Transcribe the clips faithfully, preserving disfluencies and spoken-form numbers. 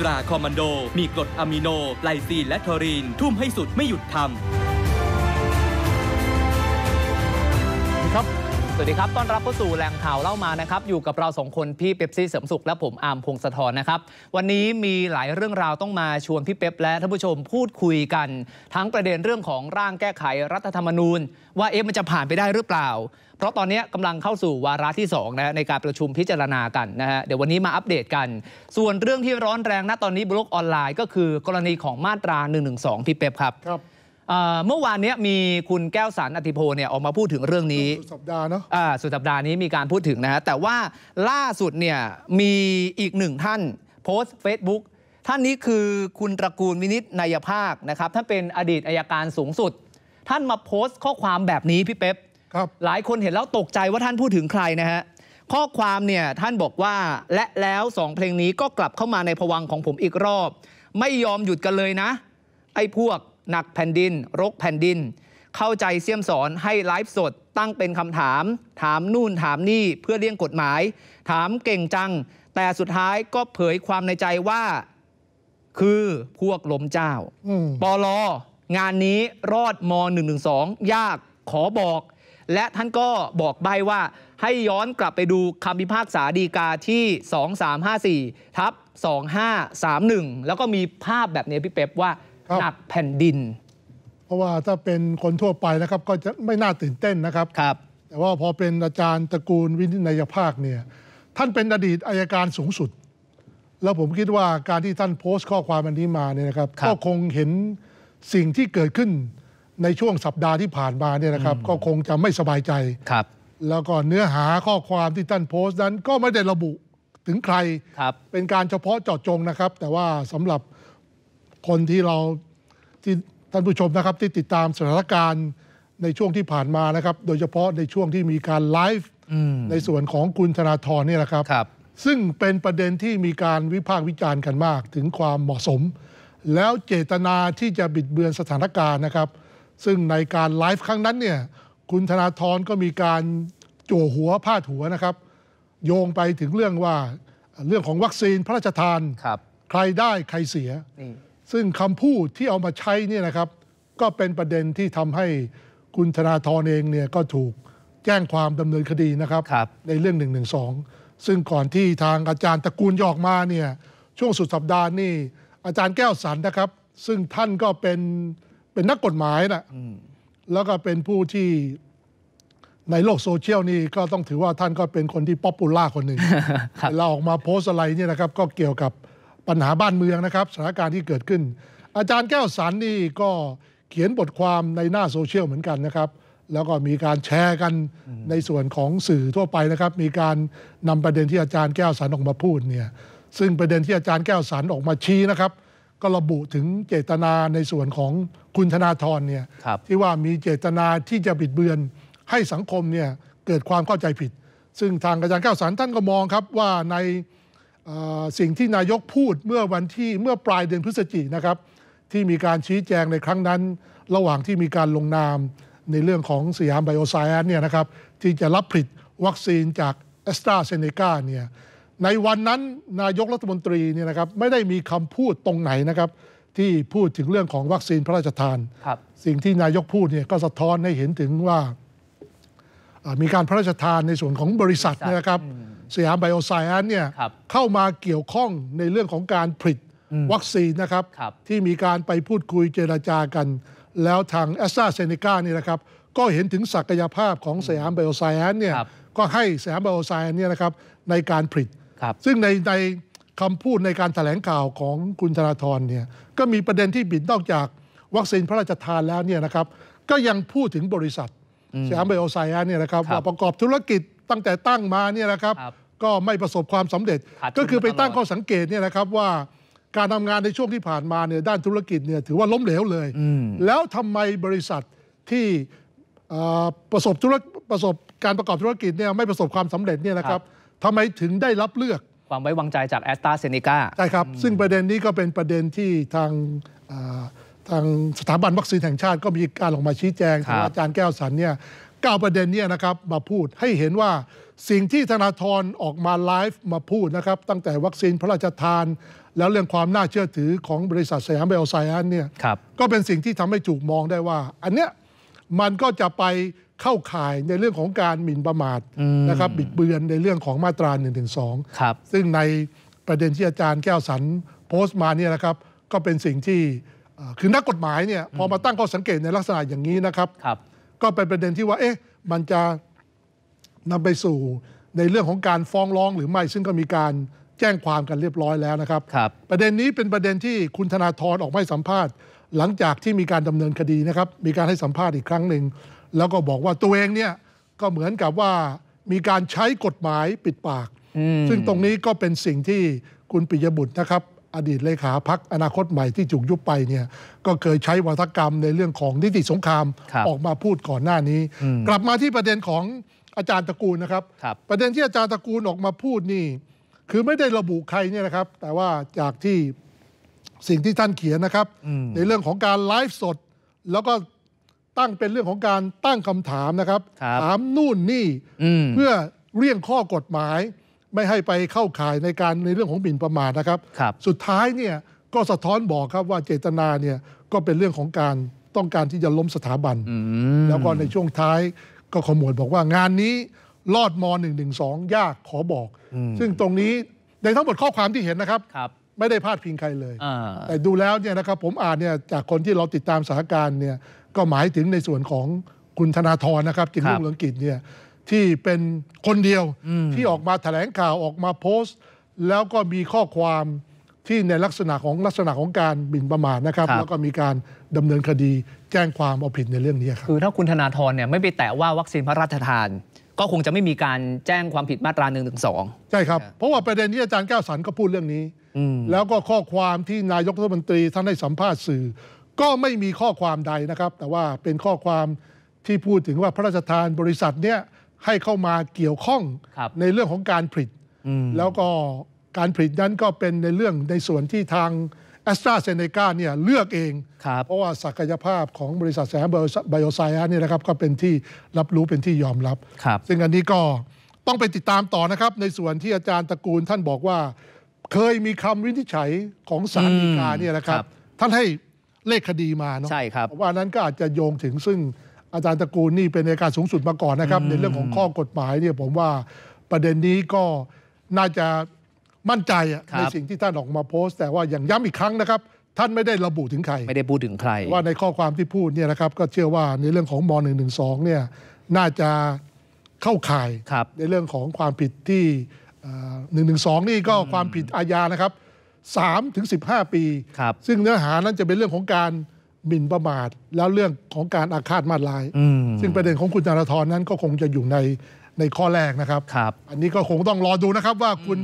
ตราคอมมานโดมีกรดอะมิโนไลซีนและทอรีนทุ่มให้สุดไม่หยุดทำครับสวัสดีครับต้อนรับเข้าสู่แหล่งข่าวเล่ามานะครับอยู่กับเราสองคนพี่เป๊ปซี่เสริมสุขและผมอาร์มพงศธรนะครับวันนี้มีหลายเรื่องราวต้องมาชวนพี่เป๊ปและท่านผู้ชมพูดคุยกันทั้งประเด็นเรื่องของร่างแก้ไขรัฐธรรมนูญว่าเอ๊ะมันจะผ่านไปได้หรือเปล่าเพราะตอนนี้กำลังเข้าสู่วาระที่สองนะในการประชุมพิจารณากันนะฮะเดี๋ยววันนี้มาอัปเดตกันส่วนเรื่องที่ร้อนแรงณตอนนี้บล็อกออนไลน์ก็คือกรณีของมาตราหนึ่งหนึ่งสองพี่เป๊ปครับเมื่อวานนี้มีคุณแก้วสารอธิโพเนี่ยออกมาพูดถึงเรื่องนี้สุดสัปดาห์เนาะสุดสัปดาห์นี้มีการพูดถึงนะฮะแต่ว่าล่าสุดเนี่ยมีอีกหนึ่งท่านโพสต์เฟซบุ๊กท่านนี้คือคุณตระกูลวินิจนายภาคนะครับท่านเป็นอดีตอัยการสูงสุดท่านมาโพสต์ข้อความแบบนี้พี่เป๊ปหลายคนเห็นแล้วตกใจว่าท่านพูดถึงใครนะฮะข้อความเนี่ยท่านบอกว่าและแล้วสองเพลงนี้ก็กลับเข้ามาในภวังค์ของผมอีกรอบไม่ยอมหยุดกันเลยนะไอ้พวกหนักแผ่นดินรกแผ่นดินเข้าใจเสี่ยมสอนให้ไลฟ์สดตั้งเป็นคำถามถามนู่นถามนี่เพื่อเลี่ยงกฎหมายถามเก่งจังแต่สุดท้ายก็เผยความในใจว่าคือพวกล้มเจ้าปล.งานนี้รอดม.หนึ่งหนึ่งสองยากขอบอกและท่านก็บอกใบ้ว่าให้ย้อนกลับไปดูคำพิพากษาฎีกาที่ สองสามห้าสี่ทับสองห้าสามหนึ่ง แล้วก็มีภาพแบบนี้พี่เป๊ปว่าหนักแผ่นดินเพราะว่าถ้าเป็นคนทั่วไปนะครับก็จะไม่น่าตื่นเต้นนะครับครับแต่ว่าพอเป็นอาจารย์ตระกูลวินิจนายภาคเนี่ยท่านเป็นอดีตอัยการสูงสุดแล้วผมคิดว่าการที่ท่านโพสต์ข้อความอันนี้มาเนี่ยนะครับก็คงเห็นสิ่งที่เกิดขึ้นในช่วงสัปดาห์ที่ผ่านมาเนี่ยนะครับก็คงจะไม่สบายใจครับแล้วก็เนื้อหาข้อความที่ท่านโพสต์นั้นก็ไม่ได้ระบุถึงใครครับเป็นการเฉพาะเจาะจงนะครับแต่ว่าสำหรับคนที่เราที่ท่านผู้ชมนะครับที่ติดตามสถานการณ์ในช่วงที่ผ่านมานะครับโดยเฉพาะในช่วงที่มีการไลฟ์ในส่วนของคุณธนาธรเนี่ยนะครับซึ่งเป็นประเด็นที่มีการวิพากษ์วิจารณ์กันมากถึงความเหมาะสมแล้วเจตนาที่จะบิดเบือนสถานการณ์นะครับซึ่งในการไลฟ์ครั้งนั้นเนี่ยคุณธนาธรก็มีการจั่วหัวพาดหัวนะครับโยงไปถึงเรื่องว่าเรื่องของวัคซีนพระราชทานใครได้ใครเสียซึ่งคำพูดที่เอามาใช้เนี่ยนะครับก็เป็นประเด็นที่ทำให้คุณธนาธรเองเนี่ยก็ถูกแจ้งความดำเนินคดีนะครับในเรื่องหนึ่งหนึ่งสองซึ่งก่อนที่ทางอาจารย์ตระกูลจะออกมาเนี่ยช่วงสุดสัปดาห์นี่อาจารย์แก้วสรรนะครับซึ่งท่านก็เป็นเป็นนักกฎหมายนะแล้วก็เป็นผู้ที่ในโลกโซเชียลนี่ก็ต้องถือว่าท่านก็เป็นคนที่ป๊อปปูล่าคนหนึ่งเราออกมาโพสอะไรเนี่ยนะครับก็เกี่ยวกับปัญหาบ้านเมืองนะครับสถานการณ์ที่เกิดขึ้นอาจารย์แก้วสรรนี่ก็เขียนบทความในหน้าโซเชียลเหมือนกันนะครับแล้วก็มีการแชร์กันในส่วนของสื่อทั่วไปนะครับมีการนำประเด็นที่อาจารย์แก้วสรรออกมาพูดเนี่ยซึ่งประเด็นที่อาจารย์แก้วสรรออกมาชี้นะครับก็ระบุถึงเจตนาในส่วนของคุณธนาธรเนี่ยที่ว่ามีเจตนาที่จะบิดเบือนให้สังคมเนี่ยเกิดความเข้าใจผิดซึ่งทางอาจารย์แก้วสรรท่านก็มองครับว่าในสิ่งที่นายกพูดเมื่อวันที่เมื่อปลายเดือนพฤศจิกายนนะครับที่มีการชี้แจงในครั้งนั้นระหว่างที่มีการลงนามในเรื่องของสยามไบโอไซแอนซ์เนี่ยนะครับที่จะรับผลิตวัคซีนจากแอสตราเซเนกาเนี่ยในวันนั้นนายกรัฐมนตรีเนี่ยนะครับไม่ได้มีคำพูดตรงไหนนะครับที่พูดถึงเรื่องของวัคซีนพระราชทานสิ่งที่นายกพูดเนี่ยก็สะท้อนให้เห็นถึงว่ามีการพระราชทานในส่วนของบริษัทนะครับสยามไบโอไซแอนซ์เนี่ยเข้ามาเกี่ยวข้องในเรื่องของการผลิตวัคซีนนะครับที่มีการไปพูดคุยเจรจากันแล้วทางแอสตราเซเนกาเนี่ยนะครับก็เห็นถึงศักยภาพของสยามไบโอไซแอนซ์เนี่ยก็ให้สยามไบโอไซแอนซ์เนี่ยนะครับในการผลิตซึ่งในในคำพูดในการแถลงข่าวของคุณธนาธรเนี่ยก็มีประเด็นที่บิดนอกจากวัคซีนพระราชทานแล้วเนี่ยนะครับก็ยังพูดถึงบริษัทสยามไบโอไซแอนซ์เนี่ยนะครับว่าประกอบธุรกิจตั้งแต่ตั้งมาเนี่ยนะครับก็ไม่ประสบความสำเร็จก็คือไปตั้งข้อสังเกตเนี่ยนะครับว่าการทำงานในช่วงที่ผ่านมาเนี่ยด้านธุรกิจเนี่ยถือว่าล้มเหลวเลยแล้วทำไมบริษัทที่ประสบธุรประสบการประกอบธุรกิจเนี่ยไม่ประสบความสำเร็จเนี่ยนะครับทำไมถึงได้รับเลือกความไว้วางใจจากแอสตราเซเนกาใช่ครับซึ่งประเด็นนี้ก็เป็นประเด็นที่ทางทางสถาบันวัคซีนแห่งชาติก็มีการออกมาชี้แจงอาจารย์แก้วสรรเนี่ย เก้า ประเด็นเนี่ยนะครับมาพูดให้เห็นว่าสิ่งที่ธนาธรออกมาไลฟ์มาพูดนะครับตั้งแต่วัคซีนพระราชทานแล้วเรื่องความน่าเชื่อถือของบริษัทสยามไบโอไซแอนซ์เนี่ยก็เป็นสิ่งที่ทำให้ถูกมองได้ว่าอันเนี้ยมันก็จะไปเข้าข่ายในเรื่องของการหมิ่นประมาทนะครับบิดเบือนในเรื่องของมาตรา หนึ่งถึงสอง ซึ่งในประเด็นที่อาจารย์แก้วสรรโพสต์มาเนี่ยนะครับก็เป็นสิ่งที่คือนักกฎหมายเนี่ยพอมาตั้งข้อสังเกตในลักษณะอย่างนี้นะครับก็เป็นประเด็นที่ว่าเอ๊ะมันจะนำไปสู่ในเรื่องของการฟ้องร้องหรือไม่ซึ่งก็มีการแจ้งความกันเรียบร้อยแล้วนะครับประเด็นนี้เป็นประเด็นที่คุณธนาธรออกมาให้สัมภาษณ์หลังจากที่มีการดำเนินคดีนะครับมีการให้สัมภาษณ์อีกครั้งหนึ่งแล้วก็บอกว่าตัวเองเนี่ยก็เหมือนกับว่ามีการใช้กฎหมายปิดปากซึ่งตรงนี้ก็เป็นสิ่งที่คุณปิยบุตรนะครับอดีตเลขาพรรคอนาคตใหม่ที่ถูกยุบไปเนี่ยก็เคยใช้วาทกรรมในเรื่องของนิติสงครามออกมาพูดก่อนหน้านี้กลับมาที่ประเด็นของอาจารย์ตระกูลนะครับประเด็นที่อาจารย์ตระกูลออกมาพูดนี่คือไม่ได้ระบุใครเนี่ยนะครับแต่ว่าจากที่สิ่งที่ท่านเขียนนะครับในเรื่องของการไลฟ์สดแล้วก็ตั้งเป็นเรื่องของการตั้งคำถามนะครับถามนู่นนี่เพื่อเลี่ยงข้อกฎหมายไม่ให้ไปเข้าข่ายในการในเรื่องของหมิ่นประมาทนะครับสุดท้ายเนี่ยก็สะท้อนบอกครับว่าเจตนาเนี่ยก็เป็นเรื่องของการต้องการที่จะล้มสถาบันแล้วก็ในช่วงท้ายก็ขมวดบอกว่างานนี้ลอดมหนึ่งหนึ่งสองยากขอบอกซึ่งตรงนี้ในทั้งหมดข้อความที่เห็นนะครับไม่ได้พาดพิงใครเลยแต่ดูแล้วเนี่ยนะครับผมอ่านเนี่ยจากคนที่เราติดตามสถานการณ์เนี่ยก็หมายถึงในส่วนของคุณธนาธรนะครับจึงรุ่งเรืองกิจเนี่ยที่เป็นคนเดียวที่ออกมาแถลงข่าวออกมาโพสต์แล้วก็มีข้อความที่ในลักษณะของลักษณะของการหมิ่นประมาทนะครับแล้วก็มีการดำเนินคดีแจ้งความเอาผิดในเรื่องนี้ครับคือถ้าคุณธนาธรเนี่ยไม่ไปแตะว่าวัคซีนพระราชทานก็คงจะไม่มีการแจ้งความผิดมาตรา หนึ่งถึงสอง ใช่ครับเพราะว่าประเด็นนี้อาจารย์แก้วสรรก็พูดเรื่องนี้แล้วก็ข้อความที่นายกรัฐมนตรีท่านให้สัมภาษณ์สื่อก็ไม่มีข้อความใดนะครับแต่ว่าเป็นข้อความที่พูดถึงว่าพระราชทานบริษัทเนี่ยให้เข้ามาเกี่ยวข้องในเรื่องของการผลิตแล้วก็การผลิตนั้นก็เป็นในเรื่องในส่วนที่ทาง แอสตราเซเนกา เนี่ยเลือกเองเพราะว่าศักยภาพของบริษัทสยามไบโอไซแอนซ์เนี่ยนะครับก็เป็นที่รับรู้เป็นที่ยอมรับซึ่งอันนี้ก็ต้องไปติดตามต่อนะครับในส่วนที่อาจารย์ตระกูลท่านบอกว่าเคยมีคำวินิจฉัยของศาลฎีกาเนี่ยนะครับท่านให้เลขคดีมาเนาะว่านั้นก็อาจจะโยงถึงซึ่งอาจารย์ตระกูลนี่เป็นอัยการสูงสุดมาก่อนนะครับในเรื่องของข้อกฎหมายเนี่ยผมว่าประเด็นนี้ก็น่าจะมั่นใจในสิ่งที่ท่านออกมาโพสต์แต่ว่าอย่างย้ำอีกครั้งนะครับท่านไม่ได้ระบุถึงใครไม่ได้พูดถึงใครว่าในข้อความที่พูดเนี่ยนะครับก็เชื่อว่าในเรื่องของมหนึ่งหนึ่งสองเนี่ยน่าจะเข้าข่ายในเรื่องของความผิดที่หนึ่งหนึ่งสองนี่ก็ความผิดอาญานะครับ สามถึงสิบห้า ปีซึ่งเนื้อหานั้นจะเป็นเรื่องของการหมิ่นประมาทแล้วเรื่องของการอาฆาตมาตร้ายซึ่งประเด็นของคุณธนาธรนั้นก็คงจะอยู่ในในข้อแรกนะครับอันนี้ก็คงต้องรอดูนะครับว่าคุณ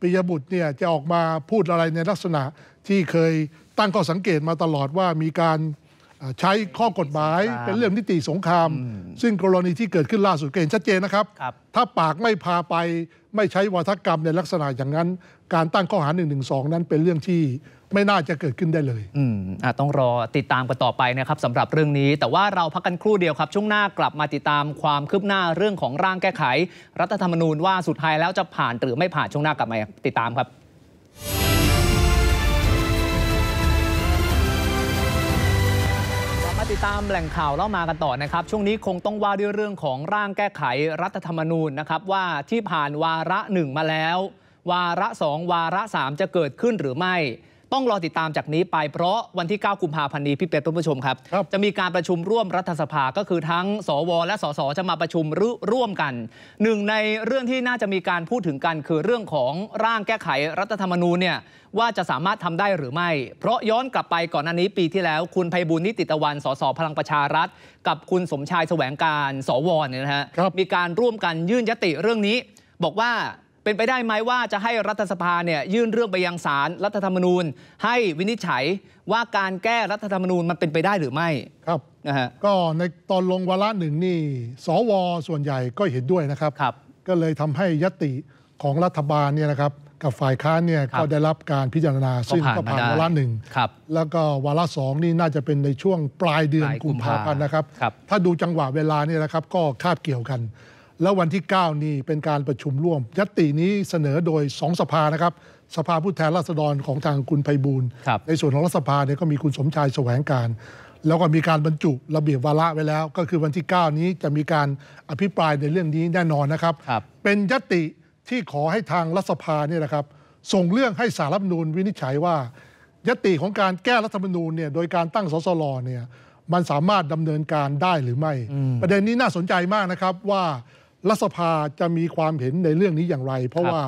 ปิยบุตรเนี่ยจะออกมาพูดอะไรในลักษณะที่เคยตั้งข้อสังเกตมาตลอดว่ามีการใช้ข้อกฎหมายเป็นเรื่องนิติสงครามซึ่งกรณีที่เกิดขึ้นล่าสุดเห็นชัดเจนนะครับถ้าปากไม่พาไปไม่ใช้วาทกรรมในลักษณะอย่างนั้นการตั้งข้อหา หนึ่งหนึ่งสอง นั้นเป็นเรื่องที่ไม่น่าจะเกิดขึ้นได้เลยอืมอ่ะต้องรอติดตามกันต่อไปนะครับสำหรับเรื่องนี้แต่ว่าเราพักกันครู่เดียวครับช่วงหน้ากลับมาติดตามความคืบหน้าเรื่องของร่างแก้ไขรัฐธรรมนูญว่าสุดท้ายแล้วจะผ่านหรือไม่ผ่านช่วงหน้ากลับมาติดตามครับติดตามแหล่งข่าวเล่ามากันต่อนะครับช่วงนี้คงต้องว่าด้วยเรื่องของร่างแก้ไขรัฐธรรมนูญนะครับว่าที่ผ่านวาระหนึ่งมาแล้ววาระสองวาระสามจะเกิดขึ้นหรือไม่ต้องรอติดตามจากนี้ไปเพราะวันที่เก้ากุมภาพันธ์นี้พี่เป็ดท่านผู้ชมครับจะมีการประชุมร่วมรัฐสภาก็คือทั้งสวและสสจะมาประชุมร่วมกันหนึ่งในเรื่องที่น่าจะมีการพูดถึงกันคือเรื่องของร่างแก้ไขรัฐธรรมนูญเนี่ยว่าจะสามารถทำได้หรือไม่เพราะย้อนกลับไปก่อนหน้านี้ปีที่แล้วคุณไพบูลย์นิติตะวันสสพลังประชารัฐกับคุณสมชายแสวงการสวเนี่ยนะฮะมีการร่วมกันยื่นญัตติเรื่องนี้บอกว่าเป็นไปได้ไหมว่าจะให้รัฐสภาเนี่ยยื่นเรื่องไปยังศาลรัฐธรรมนูญให้วินิจฉัยว่าการแก้รัฐธรรมนูญมันเป็นไปได้หรือไม่ครับนะฮะก็ในตอนลงวาระหนึ่งนี่สวส่วนใหญ่ก็เห็นด้วยนะครับก็เลยทำให้ญัตติของรัฐบาลเนี่ยนะครับ กับฝ่ายค้านเนี่ยก็ได้รับการพิจารณาซึ่งก็ผ่านวาระหนึ่งแล้วก็วาระสองนี่น่าจะเป็นในช่วงปลายเดือนกุมภาพันธ์นะครับถ้าดูจังหวะเวลานี่นะครับก็คาบเกี่ยวกันแล้ววันที่เก้านี่เป็นการประชุมร่วมญัตตินี้เสนอโดยสองสภานะครับสภาผู้แทนราษฎรของทางคุณไพบูลย์ในส่วนของรัฐสภาเนี่ยก็มีคุณสมชายแสวงการแล้วก็มีการบรรจุระเบียบวาระไว้แล้วก็คือวันที่เก้านี้จะมีการอภิปรายในเรื่องนี้แน่นอนนะครับเป็นญัตติที่ขอให้ทางรัฐสภาเนี่ยนะครับส่งเรื่องให้ศาลรัฐธรรมนูญวินิจฉัยว่ายติของการแก้รัฐธรรมนูญเนี่ยโดยการตั้งสสลเนี่ยมันสามารถดำเนินการได้หรือไม่ประเด็นนี้น่าสนใจมากนะครับว่ารัฐสภาจะมีความเห็นในเรื่องนี้อย่างไรเพราะว่า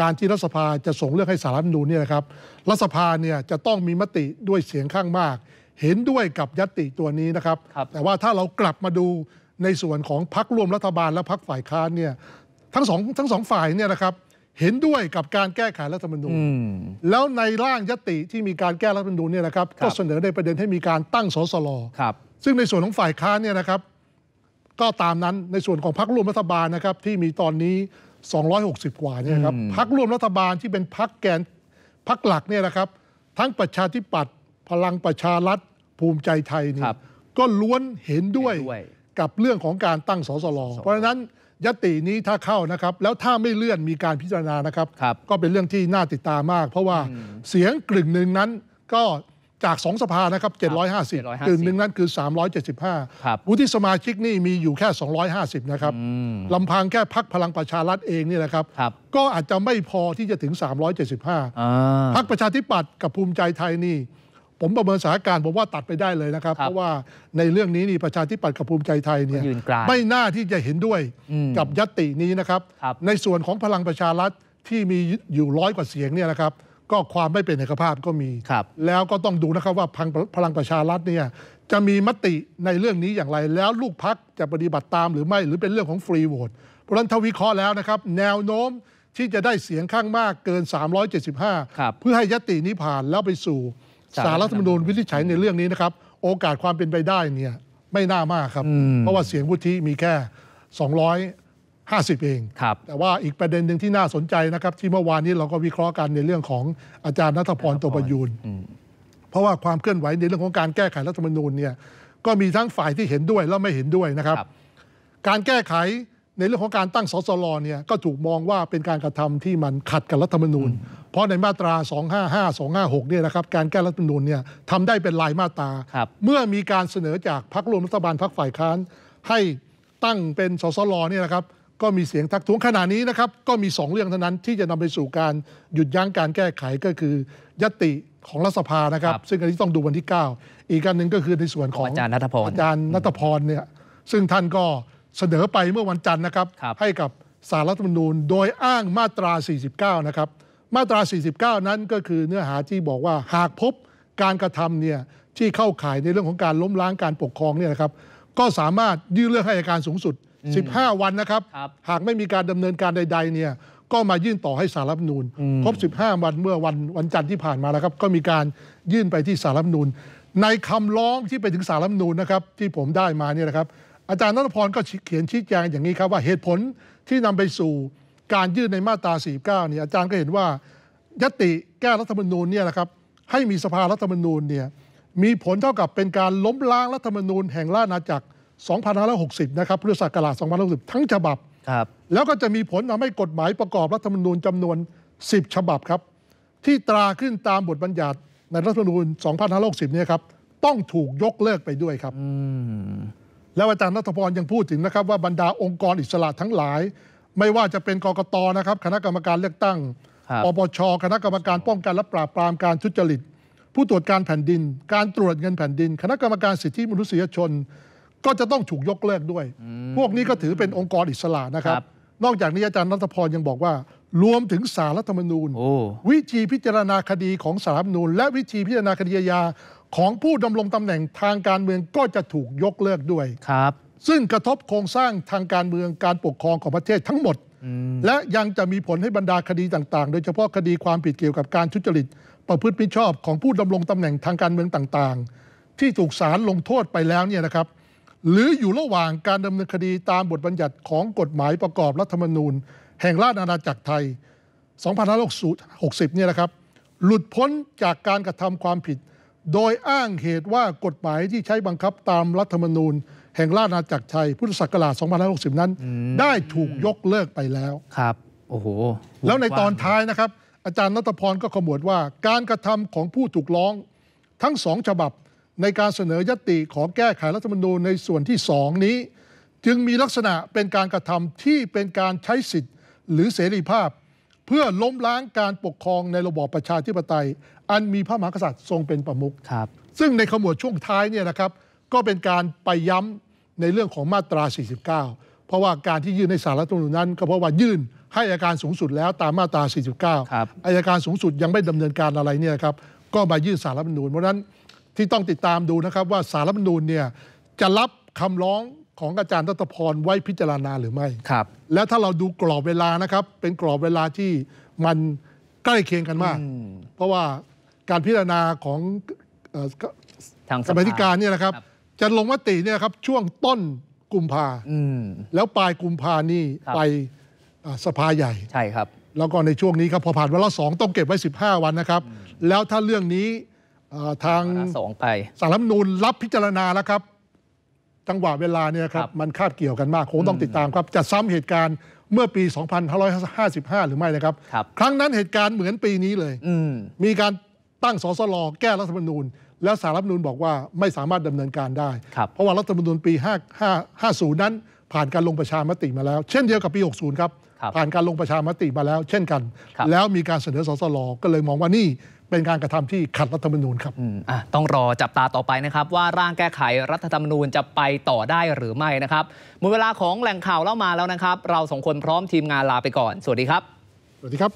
การที่รัฐสภาจะส่งเรื่องให้ศาลรัฐธรรมนูญเนี่ยนะครับรัฐสภาเนี่ยจะต้องมีมติด้วยเสียงข้างมากเห็นด้วยกับยติตัวนี้นะครับแต่ว่าถ้าเรากลับมาดูในส่วนของพรรคร่วมรัฐบาลและพรรคฝ่ายค้านเนี่ยทั้งสองทั้งสองฝ่ายเนี่ยนะครับเห็นด้วยกับการแก้ไขรัฐธรรมนูญแล้วในร่างยติที่มีการแก้รัฐธรรมนูญเนี่ยนะครับก็เสนอในประเด็นให้มีการตั้งสสลซึ่งในส่วนของฝ่ายค้านเนี่ยนะครับก็ตามนั้นในส่วนของพรรคร่วมรัฐบาลนะครับที่มีตอนนี้สองร้อยหกสิบกว่าเนี่ยครับพรรคร่วมรัฐบาลที่เป็นพรรคแกนพรรคหลักเนี่ยนะครับทั้งประชาธิปัตย์พลังประชารัฐภูมิใจไทยนี่ก็ล้วนเห็นด้วยกับเรื่องของการตั้งสสลเพราะฉะนั้นญัตตินี้ถ้าเข้านะครับแล้วถ้าไม่เลื่อนมีการพิจารณานะครับก็เป็นเรื่องที่น่าติดตามมากเพราะว่าเสียงกึ่งหนึ่งนั้นก็จากสองสภานะครับเจ็ดร้อยห้าสิบกึ่งหนึ่งนั้นคือสามร้อยเจ็ดสิบห้าวุฒิสมาชิกนี่มีอยู่แค่สองร้อยห้าสิบนะครับลำพังแค่พรรคพลังประชารัฐเองนี่นะครับก็อาจจะไม่พอที่จะถึงสามร้อยเจ็ดสิบห้าพรรคประชาธิปัตย์กับภูมิใจไทยนี่ผมประเมินสถานการณ์ผมว่าตัดไปได้เลยนะครับเพราะว่าในเรื่องนี้นี่ประชาธิปัตย์กับภูมิใจไทยเนี่ยไม่น่าที่จะเห็นด้วยกับญัตตินี้นะครับในส่วนของพลังประชารัฐที่มีอยู่ร้อยกว่าเสียงเนี่ยนะครับก็ความไม่เป็นเอกภาพก็มีแล้วก็ต้องดูนะครับว่าพลังประชารัฐเนี่ยจะมีมติในเรื่องนี้อย่างไรแล้วลูกพรรคจะปฏิบัติตามหรือไม่หรือเป็นเรื่องของฟรีโหวตเพราะฉะนั้นทวิเคราะห์แล้วนะครับแนวโน้มที่จะได้เสียงข้างมากเกินสามร้อยเจ็ดสิบห้าเพื่อให้ญัตตินี้ผ่านแล้วไปสู่ศาลรัฐธรรมนูญวินิจฉัยในเรื่องนี้นะครับโอกาสความเป็นไปได้เนี่ยไม่น่ามากครับเพราะว่าเสียงวุฒิมีแค่สองร้อยห้าสิบเองแต่ว่าอีกประเด็นหนึ่งที่น่าสนใจนะครับที่เมื่อวานนี้เราก็วิเคราะห์กันในเรื่องของอาจารย์ณัฐพร โตประยูรเพราะว่าความเคลื่อนไหวในเรื่องของการแก้ไขรัฐธรรมนูญเนี่ยก็มีทั้งฝ่ายที่เห็นด้วยและไม่เห็นด้วยนะครับการแก้ไขในเรื่องของการตั้งสสลเนี่ยก็ถูกมองว่าเป็นการกระทำที่มันขัดกับรัฐธรรมนูญเพราะในมาตราสองห้าห้า สองห้าหกเนี่ยนะครับการแก้รัฐธรรมนูญเนี่ยทำได้เป็นรายมาตราเมื่อมีการเสนอจากพรรคร่วมรัฐบาลพรรคฝ่ายค้านให้ตั้งเป็นสสลเนี่ยนะครับก็มีเสียงทักท้วงขณะนี้นะครับก็มีสองเรื่องเท่านั้นที่จะนำไปสู่การหยุดยั้งการแก้ไขก็คือญัตติของรัฐสภานะครับซึ่งอันนี้ต้องดูวันที่เก้าอีกการหนึ่งก็คือในส่วนของอาจารย์ณัฐพรอาจารย์ณัฐพรเนี่ยซึ่งท่านก็เสนอไปเมื่อวันจันทร์นะครับให้กับศาลรัฐธรรมนูญโดยอ้างมาตราสี่สิบเก้านะครับมาตราสี่สิบเก้านั้นก็คือเนื้อหาที่บอกว่าหากพบการกระทำเนี่ยที่เข้าข่ายในเรื่องของการล้มล้างการปกครองเนี่ยนะครับก็สามารถยื่นเรื่องให้อัยการสูงสุดสิบห้าวันนะครับหากไม่มีการดำเนินการใดๆเนี่ยก็มายื่นต่อให้ศาลรัฐธรรมนูญครบสิบห้าวันเมื่อวันวันจันทร์ที่ผ่านมาแล้วครับก็มีการยื่นไปที่ศาลรัฐธรรมนูญในคำร้องที่ไปถึงศาลรัฐธรรมนูญนะครับที่ผมได้มาเนี่ยนะครับอาจารย์ณัฐพรก็เขียนชี้แจงอย่างนี้ครับว่าเหตุผลที่นำไปสู่การยื่นในมาตราสี่สิบเก้าเนี่ยอาจารย์ก็เห็นว่าญัตติแก้รัฐธรรมนูญเนี่ยนะครับให้มีสภารัฐธรรมนูญเนี่ยมีผลเท่ากับเป็นการล้มล้างรัฐธรรมนูญแห่งราชอาณาจักรสองพันห้าร้อยหกสิบนะครับพุทธศักราชสองพันห้าร้อยหกสิบทั้งฉบับแล้วก็จะมีผลทำให้กฎหมายประกอบรัฐธรรมนูญจำนวนสิบฉบับครับที่ตราขึ้นตามบทบัญญัติในรัฐธรรมนูญสองพันห้าร้อยหกสิบเนี่ยครับต้องถูกยกเลิกไปด้วยครับแล้วอาจารย์ณัฐพรยังพูดถึงนะครับว่าบรรดาองค์กรอิสระทั้งหลายไม่ว่าจะเป็นกกตนะครับคณะกรรมการเลือกตั้งปปชคณะกรรมการป้องกันและปราบปรามการทุจริตผู้ตรวจการแผ่นดินการตรวจเงินแผ่นดินคณะกรรมการสิทธิมนุษยชนก็จะต้องถูกยกเลิกด้วยพวกนี้ก็ถือเป็นองค์กรอิสระนะครับนอกจากนี้อาจารย์ณัฐพรยังบอกว่ารวมถึงศาลรัฐธรรมนูญวิธีพิจารณาคดีของศาลรัฐธรรมนูญและวิธีพิจารณาคดีอาญาของผู้ดำรงตำแหน่งทางการเมืองก็จะถูกยกเลิกด้วยครับซึ่งกระทบโครงสร้างทางการเมืองการปกครองของประเทศทั้งหมดและยังจะมีผลให้บรรดาคดีต่างๆโดยเฉพาะคดีความผิดเกี่ยวกับการทุจริตประพฤติมิชอบของผู้ดำรงตำแหน่งทางการเมืองต่างๆที่ถูกศาลลงโทษไปแล้วเนี่ยนะครับหรืออยู่ระหว่างการดำเนินคดีตามบทบัญญัติของกฎหมายประกอบรัฐธรรมนูญแห่งราชอาณาจักรไทย สองพันห้าร้อยหกสิบ เนี่ยนะครับหลุดพ้นจากการกระทำความผิดโดยอ้างเหตุว่ากฎหมายที่ใช้บังคับตามรัฐธรรมนูญแห่งราชอาณาจักรไทยพุทธศักราชสองพันห้าร้อยหกสิบนั้นได้ถูกยกเลิกไปแล้วครับโอ้โหแล้วในตอนท้ายนะครับอาจารย์ณัฐพรก็ขมวดว่าการกระทำของผู้ถูกร้องทั้งสองฉบับในการเสนอยติขอแก้ไขรัฐธรรมนูญในส่วนที่สองนี้จึงมีลักษณะเป็นการกระทำที่เป็นการใช้สิทธิ์หรือเสรีภาพเพื่อล้มล้างการปกครองในระบอบประชาธิปไตยอันมีพระมหากษัตริย์ทรงเป็นประมุขครับซึ่งในขมวดช่วงท้ายเนี่ยนะครับก็เป็นการไปย้ำในเรื่องของมาตรา สี่สิบเก้า เพราะว่าการที่ยื่นในศาลรัฐธรรมนูญนั้นก็เพราะว่ายื่นให้อัยการสูงสุดแล้วตามมาตรา สี่สิบเก้า อัยการสูงสุดยังไม่ดำเนินการอะไรเนี่ยครับก็มายื่นศาลรัฐธรรมนูญเพราะนั้นที่ต้องติดตามดูนะครับว่าศาลรัฐธรรมนูญเนี่ยจะรับคำร้องของอาจารย์ณัฐพรไว้พิจารณาหรือไม่ครับแล้วถ้าเราดูกรอบเวลานะครับเป็นกรอบเวลาที่มันใกล้เคียงกันมากเพราะว่าการพิจารณาของสภาธิการเนี่ยนะครับจะลงมติเนี่ยครับช่วงต้นกุมภาแล้วปลายกุมภานี่ไปสภาใหญ่ใช่ครับแล้วก็ในช่วงนี้ครับพอผ่านวาระสองต้องเก็บไว้สิบห้าวันนะครับแล้วถ้าเรื่องนี้ทางศาลรัฐธรรมนูญรับพิจารณาแล้วครับจังหวะเวลาเนี่ยครับมันคาบเกี่ยวกันมากคงต้องติดตามครับจะซ้ำเหตุการณ์เมื่อปีสองพันห้าร้อยห้าสิบห้าหรือไม่นะครับครั้งนั้นเหตุการณ์เหมือนปีนี้เลยมีการตั้งสสลแก้รัฐธรรมนูญแล้วศาลรัฐธรรมนูญบอกว่าไม่สามารถดำเนินการได้เพราะว่ารัฐธรรมนูญปีห้าสิบนั้นผ่านการลงประชามติมาแล้วเช่นเดียวกับปีหกสิบครับผ่านการลงประชามติมาแล้วเช่นกันแล้วมีการเสนอสสลก็เลยมองว่านี่เป็นการกระทำที่ขัดรัฐธรรมนูญครับต้องรอจับตาต่อไปนะครับว่าร่างแก้ไขรัฐธรรมนูญจะไปต่อได้หรือไม่นะครับหมดเวลาของแหล่งข่าวเล่ามาแล้วนะครับเราสองคนพร้อมทีมงานลาไปก่อนสวัสดีครับสวัสดีครับ